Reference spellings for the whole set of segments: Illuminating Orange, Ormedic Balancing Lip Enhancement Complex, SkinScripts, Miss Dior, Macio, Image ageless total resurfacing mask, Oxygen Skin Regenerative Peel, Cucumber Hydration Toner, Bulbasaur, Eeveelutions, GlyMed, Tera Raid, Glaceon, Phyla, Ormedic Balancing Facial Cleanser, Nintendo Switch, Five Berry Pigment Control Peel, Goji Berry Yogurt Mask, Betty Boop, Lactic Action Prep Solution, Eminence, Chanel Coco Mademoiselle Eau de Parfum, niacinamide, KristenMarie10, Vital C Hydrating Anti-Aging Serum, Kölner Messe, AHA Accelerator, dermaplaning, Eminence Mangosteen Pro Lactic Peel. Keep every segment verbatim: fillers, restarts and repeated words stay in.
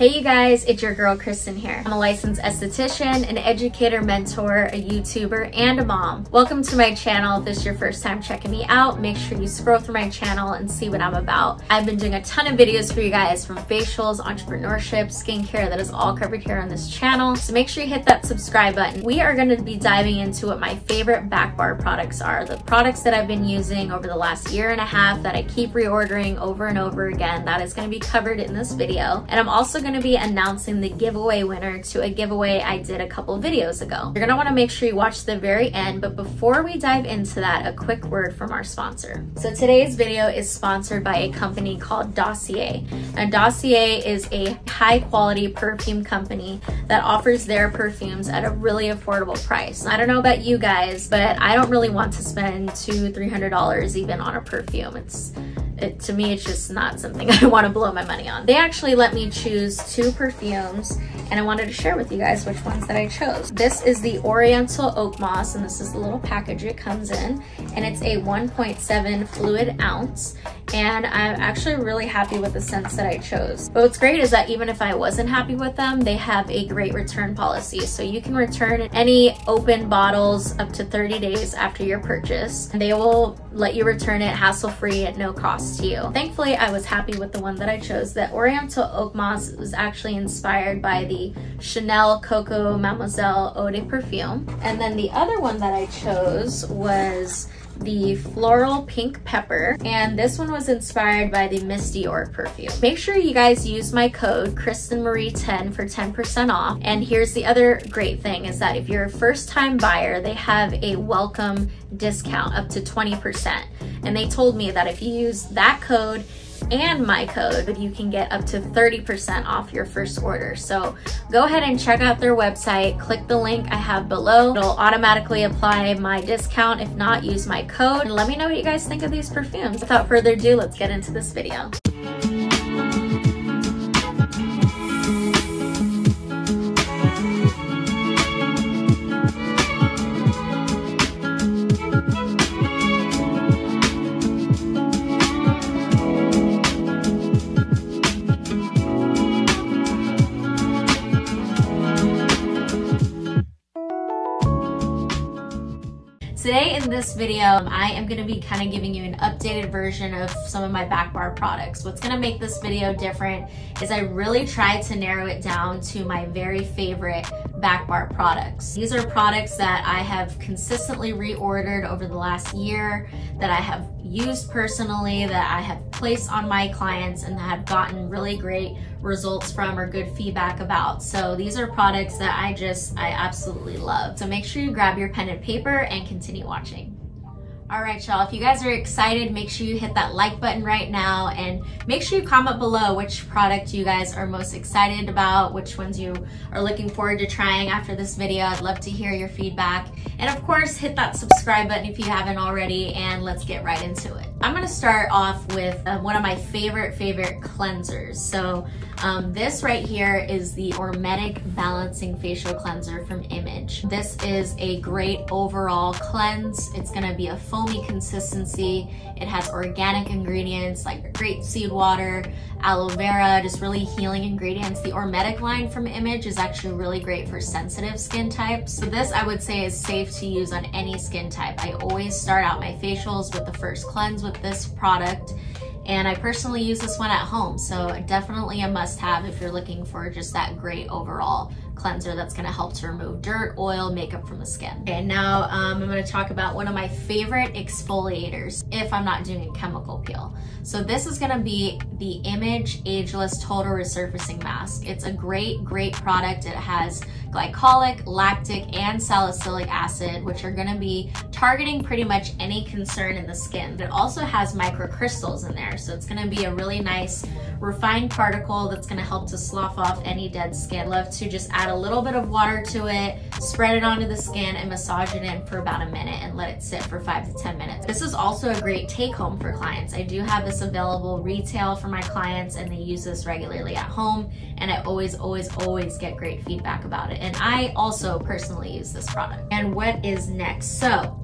Hey you guys, it's your girl Kristen here. I'm a licensed esthetician, an educator, mentor, a YouTuber, and a mom. Welcome to my channel. If this is your first time checking me out, make sure you scroll through my channel and see what I'm about. I've been doing a ton of videos for you guys, from facials, entrepreneurship, skincare, that is all covered here on this channel. So make sure you hit that subscribe button. We are going to be diving into what my favorite back bar products are, the products that I've been using over the last year and a half that I keep reordering over and over again. That is going to be covered in this video. And I'm also going to be announcing the giveaway winner to a giveaway I did a couple videos ago. You're gonna want to make sure you watch the very end, but before we dive into that, a quick word from our sponsor. So today's video is sponsored by a company called Dossier. Now Dossier is a high quality perfume company that offers their perfumes at a really affordable price. I don't know about you guys, but I don't really want to spend two, three hundred dollars even on a perfume. It's It, to me, it's just not something I want to blow my money on. They actually let me choose two perfumes, and I wanted to share with you guys which ones that I chose. This is the Oriental Oak Moss, and this is the little package it comes in, and it's a one point seven fluid ounce. And I'm actually really happy with the scents that I chose. But what's great is that even if I wasn't happy with them, they have a great return policy. So you can return any open bottles up to thirty days after your purchase, and they will let you return it hassle-free at no cost to you. Thankfully, I was happy with the one that I chose. The Oriental Oak Moss was actually inspired by the Chanel Coco Mademoiselle Eau de Parfum. And then the other one that I chose was the Floral Pink Pepper, and this one was inspired by the Miss Dior perfume. Make sure you guys use my code Kristen Marie ten for ten percent off. And here's the other great thing is that if you're a first-time buyer, they have a welcome discount up to twenty percent. And they told me that if you use that code and my code, you can get up to thirty percent off your first order. So go ahead and check out their website, click the link I have below. It'll automatically apply my discount. If not, use my code. And let me know what you guys think of these perfumes. Without further ado, let's get into this video. Today in this video, I am gonna be kind of giving you an updated version of some of my back bar products. What's gonna make this video different is I really tried to narrow it down to my very favorite back bar products. These are products that I have consistently reordered over the last year, that I have used personally, that I have placed on my clients and have gotten really great results from or good feedback about. So these are products that I just, I absolutely love. So make sure you grab your pen and paper and continue watching. All right, y'all, if you guys are excited, make sure you hit that like button right now and make sure you comment below which product you guys are most excited about, which ones you are looking forward to trying after this video. I'd love to hear your feedback. And of course, hit that subscribe button if you haven't already, and let's get right into it. I'm gonna start off with uh, one of my favorite, favorite cleansers. So um, this right here is the Ormedic Balancing Facial Cleanser from Image. This is a great overall cleanse. It's gonna be a full foamy consistency. It has organic ingredients like grapeseed water, aloe vera, just really healing ingredients. The Ormedic line from Image is actually really great for sensitive skin types. So this I would say is safe to use on any skin type. I always start out my facials with the first cleanse with this product. And I personally use this one at home, so definitely a must-have if you're looking for just that great overall cleanser that's gonna help to remove dirt, oil, makeup from the skin. Okay, now um, I'm gonna talk about one of my favorite exfoliators if I'm not doing a chemical peel. So this is gonna be the Image Ageless Total Resurfacing Mask. It's a great, great product. It has glycolic, lactic, and salicylic acid, which are gonna be targeting pretty much any concern in the skin. It also has microcrystals in there, so it's gonna be a really nice refined particle that's gonna help to slough off any dead skin. Love to just add a little bit of water to it, spread it onto the skin, and massage it in for about a minute and let it sit for five to ten minutes. This is also a great take home for clients. I do have this available retail for my clients, and they use this regularly at home, and I always, always, always get great feedback about it. And I also personally use this product. And what is next? So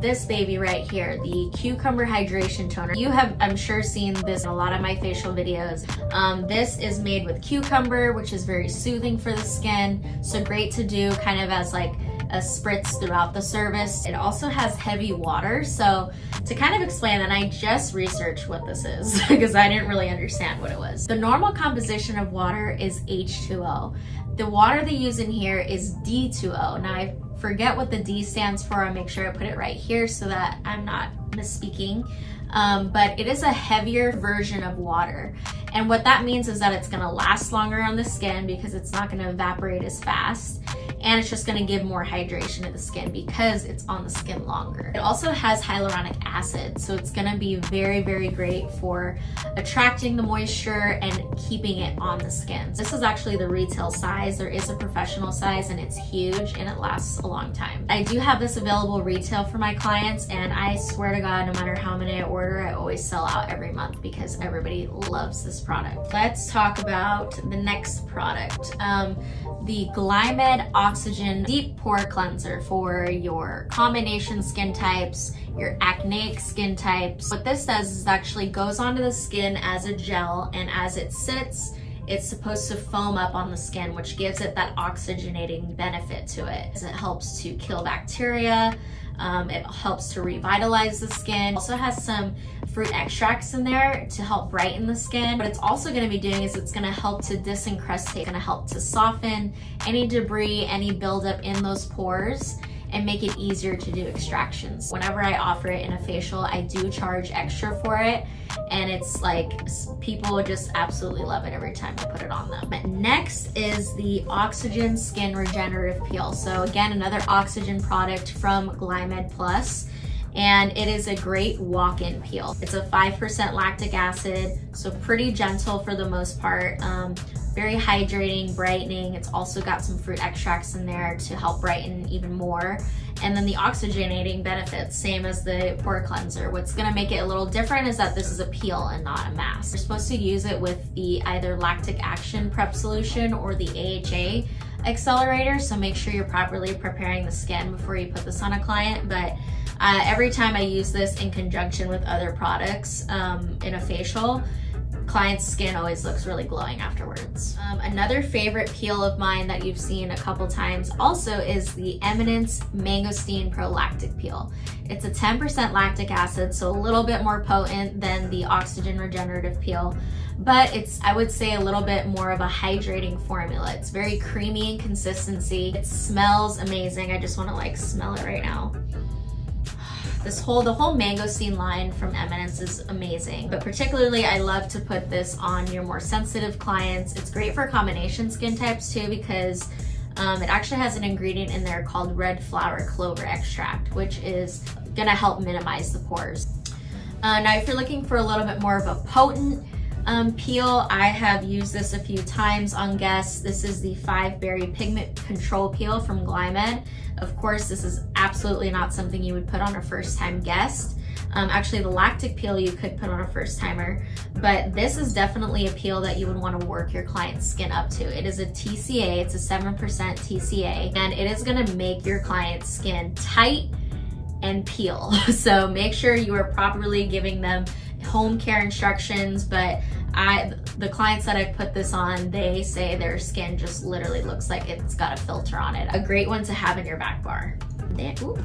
this baby right here, the Cucumber Hydration Toner. You have, I'm sure, seen this in a lot of my facial videos. Um, this is made with cucumber, which is very soothing for the skin. So great to do kind of as like a spritz throughout the service. It also has heavy water. So to kind of explain that, I just researched what this is because I didn't really understand what it was. The normal composition of water is H two O. The water they use in here is D two O. Now I forget what the D stands for. I'll make sure I put it right here so that I'm not misspeaking. Um, but it is a heavier version of water. And what that means is that it's gonna last longer on the skin because it's not gonna evaporate as fast. And it's just gonna give more hydration to the skin because it's on the skin longer. It also has hyaluronic acid, so it's gonna be very, very great for attracting the moisture and keeping it on the skin. This is actually the retail size. There is a professional size and it's huge and it lasts a long time. I do have this available retail for my clients, and I swear to God, no matter how many I order, I always sell out every month because everybody loves this product. Let's talk about the next product. Um, the GlyMed Oxygen Deep Pore Cleanser for your combination skin types, your acneic skin types. What this does is actually goes onto the skin as a gel, and as it sits, it's supposed to foam up on the skin, which gives it that oxygenating benefit to it. It helps to kill bacteria, um, it helps to revitalize the skin. It also has some fruit extracts in there to help brighten the skin. What it's also gonna be doing is it's gonna help to disincrustate, it's gonna help to soften any debris, any buildup in those pores, and make it easier to do extractions. Whenever I offer it in a facial, I do charge extra for it, and it's like people just absolutely love it every time I put it on them. But next is the Oxygen Skin Regenerative Peel. So again, another Oxygen product from GlyMed Plus, and it is a great walk-in peel. It's a five percent lactic acid, so pretty gentle for the most part. Um, very hydrating, brightening. It's also got some fruit extracts in there to help brighten even more. And then the oxygenating benefits, same as the pore cleanser. What's gonna make it a little different is that this is a peel and not a mask. You're supposed to use it with the either Lactic Action Prep Solution or the A H A Accelerator, so make sure you're properly preparing the skin before you put this on a client. But uh, every time I use this in conjunction with other products um, in a facial, client's skin always looks really glowing afterwards. Um, another favorite peel of mine that you've seen a couple times also is the Eminence Mangosteen Pro Lactic Peel. It's a ten percent lactic acid, so a little bit more potent than the Oxygen Regenerative Peel, but it's, I would say, a little bit more of a hydrating formula. It's very creamy in consistency. It smells amazing. I just wanna like smell it right now. This whole, the whole mangosteen line from Eminence is amazing, but particularly I love to put this on your more sensitive clients. It's great for combination skin types too, because um, it actually has an ingredient in there called red flower clover extract, which is gonna help minimize the pores. Uh, now, if you're looking for a little bit more of a potent um, peel, I have used this a few times on guests. This is the Five Berry Pigment Control Peel from GlyMed. Of course, this is absolutely not something you would put on a first-time guest. Um, actually, the lactic peel you could put on a first-timer, but this is definitely a peel that you would want to work your client's skin up to. It is a T C A, it's a seven percent T C A, and it is gonna make your client's skin tight and peel. So make sure you are properly giving them home care instructions, but I, the clients that I've put this on, they say their skin just literally looks like it's got a filter on it. A great one to have in your back bar. Then, ooh,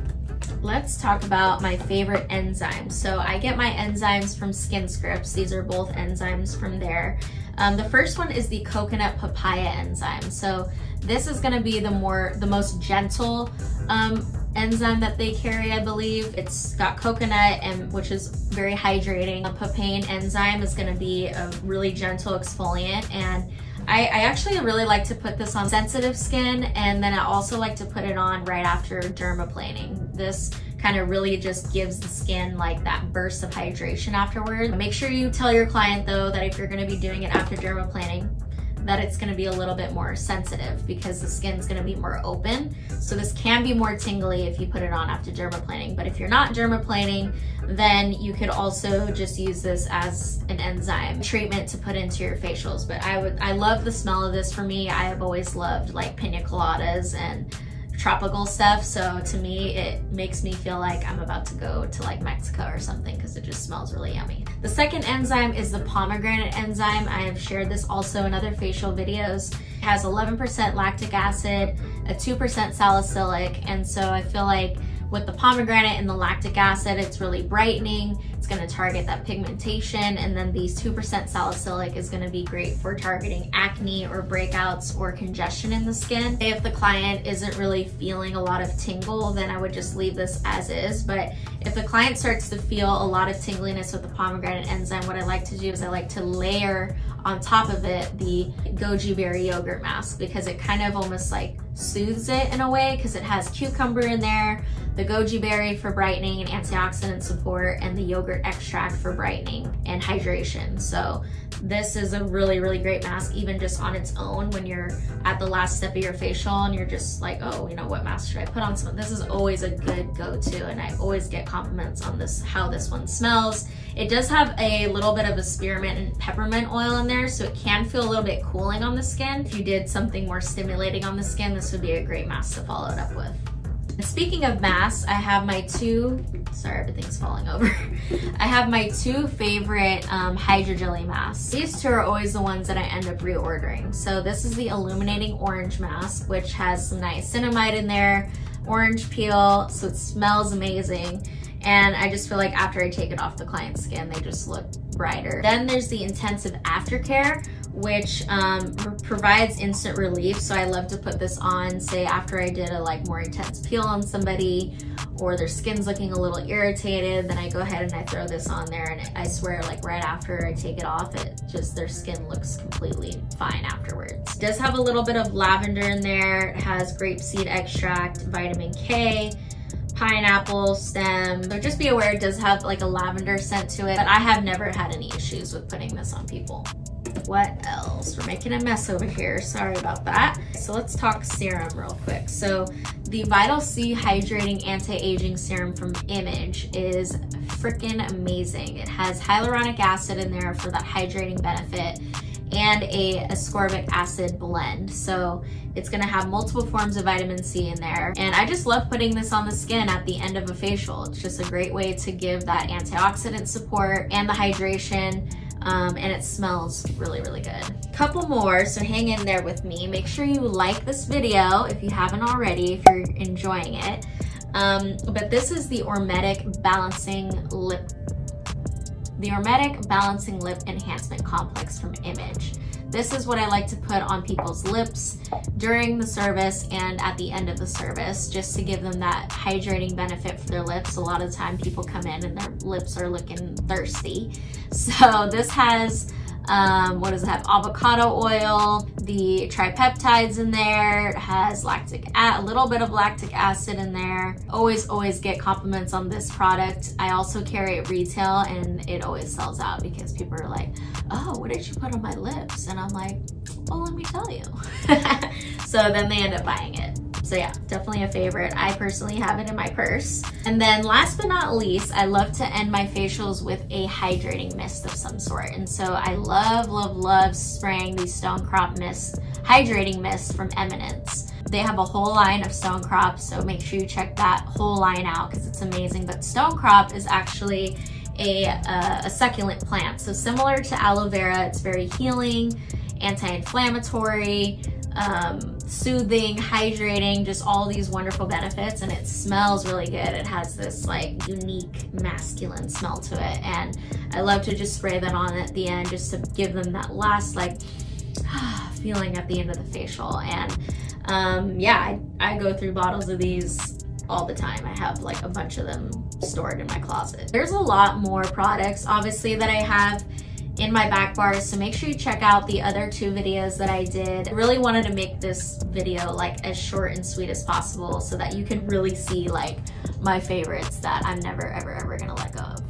let's talk about my favorite enzymes. So I get my enzymes from SkinScripts. These are both enzymes from there. Um, the first one is the coconut papaya enzyme. So this is gonna be the more, the most gentle um, enzyme that they carry, I believe. It's got coconut, and which is very hydrating. A papain enzyme is gonna be a really gentle exfoliant, and I, I actually really like to put this on sensitive skin, and then I also like to put it on right after dermaplaning. This kind of really just gives the skin like that burst of hydration afterwards. Make sure you tell your client though that if you're gonna be doing it after dermaplaning, that it's gonna be a little bit more sensitive because the skin's gonna be more open. So this can be more tingly if you put it on after dermaplaning, but if you're not dermaplaning, then you could also just use this as an enzyme treatment to put into your facials. But I would, I love the smell of this. For me, I have always loved like pina coladas and tropical stuff, so to me it makes me feel like I'm about to go to like Mexico or something because it just smells really yummy. The second enzyme is the pomegranate enzyme. I have shared this also in other facial videos. It has eleven percent lactic acid, a two percent salicylic, and so I feel like with the pomegranate and the lactic acid, it's really brightening. It's gonna target that pigmentation, and then these two percent salicylic is gonna be great for targeting acne or breakouts or congestion in the skin. If the client isn't really feeling a lot of tingle, then I would just leave this as is. But if the client starts to feel a lot of tingliness with the pomegranate enzyme, what I like to do is I like to layer on top of it the Goji Berry Yogurt Mask, because it kind of almost like soothes it in a way, because it has cucumber in there, the goji berry for brightening and antioxidant support, and the yogurt extract for brightening and hydration. So this is a really, really great mask, even just on its own when you're at the last step of your facial and you're just like, oh, you know, what mask should I put on? So this is always a good go-to, and I always get compliments on this, how this one smells. It does have a little bit of a spearmint and peppermint oil in there, so it can feel a little bit cooling on the skin. If you did something more stimulating on the skin, this would be a great mask to follow it up with. Speaking of masks, I have my two, sorry, everything's falling over. I have my two favorite um, hydrogelly masks. These two are always the ones that I end up reordering. So this is the Illuminating Orange mask, which has some niacinamide in there, orange peel, so it smells amazing. And I just feel like after I take it off the client's skin, they just look brighter. Then there's the Intensive Aftercare, which um, provides instant relief. So I love to put this on, say after I did a like more intense peel on somebody or their skin's looking a little irritated, then I go ahead and I throw this on there, and I swear like right after I take it off, it just, their skin looks completely fine afterwards. It does have a little bit of lavender in there. It has grapeseed extract, vitamin K, pineapple stem. So just be aware it does have like a lavender scent to it, but I have never had any issues with putting this on people. What else? We're making a mess over here. Sorry about that. So let's talk serum real quick. So the Vital C Hydrating Anti-Aging Serum from Image is freaking amazing. It has hyaluronic acid in there for that hydrating benefit and a ascorbic acid blend. So it's gonna have multiple forms of vitamin C in there. And I just love putting this on the skin at the end of a facial. It's just a great way to give that antioxidant support and the hydration. Um, and it smells really, really good. Couple more, so hang in there with me. Make sure you like this video if you haven't already, if you're enjoying it. Um, but this is the Ormedic Balancing Lip, the Ormedic Balancing Lip Enhancement Complex from Image. This is what I like to put on people's lips during the service and at the end of the service, just to give them that hydrating benefit for their lips. A lot of the time people come in and their lips are looking thirsty. So this has, um, what does it have? Avocado oil, the tripeptides in there, it has lactic, a little bit of lactic acid in there. Always, always get compliments on this product. I also carry it retail, and it always sells out because people are like, oh, what did you put on my lips? And I'm like, well, let me tell you. So then they end up buying it. So yeah, definitely a favorite. I personally have it in my purse. And then last but not least, I love to end my facials with a hydrating mist of some sort. And so I love, love, love spraying these Stone Crop mist, hydrating mist from Eminence. They have a whole line of Stone Crop, so make sure you check that whole line out because it's amazing. But Stone Crop is actually a, uh, a succulent plant. So similar to aloe vera, it's very healing, anti-inflammatory, um, soothing, hydrating, just all these wonderful benefits, and it smells really good. It has this like unique masculine smell to it, and I love to just spray that on at the end just to give them that last like feeling at the end of the facial. And um, yeah, I, I go through bottles of these all the time. I have like a bunch of them stored in my closet. There's a lot more products obviously that I have in my back bars, so make sure you check out the other two videos that I did. I really wanted to make this video like as short and sweet as possible so that you can really see like my favorites that I'm never ever ever gonna let go of.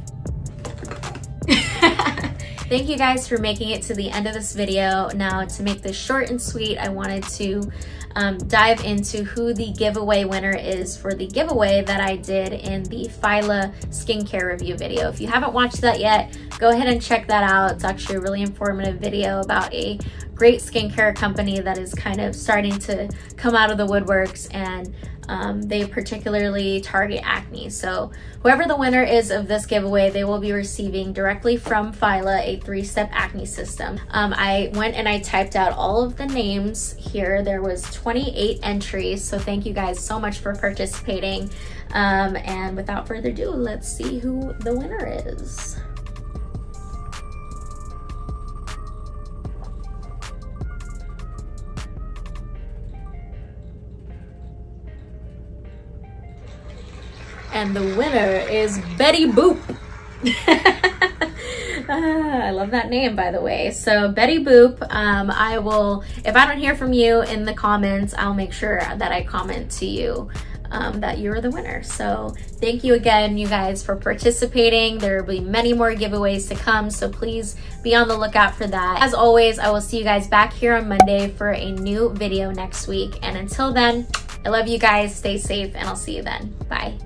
Thank you guys for making it to the end of this video. Now to make this short and sweet, I wanted to um, dive into who the giveaway winner is for the giveaway that I did in the Phyla skincare review video. If you haven't watched that yet, go ahead and check that out. It's actually a really informative video about a great skincare company that is kind of starting to come out of the woodworks and Um, they particularly target acne. So whoever the winner is of this giveaway, they will be receiving directly from Phyla a three-step acne system. Um, I went and I typed out all of the names here. There was twenty-eight entries. So thank you guys so much for participating. Um, and without further ado, let's see who the winner is. And the winner is Betty Boop. ah, I love that name, by the way. So Betty Boop, um, I will, if I don't hear from you in the comments, I'll make sure that I comment to you um, that you're the winner. So thank you again, you guys, for participating. There will be many more giveaways to come, so please be on the lookout for that. As always, I will see you guys back here on Monday for a new video next week. And until then, I love you guys. Stay safe, and I'll see you then. Bye.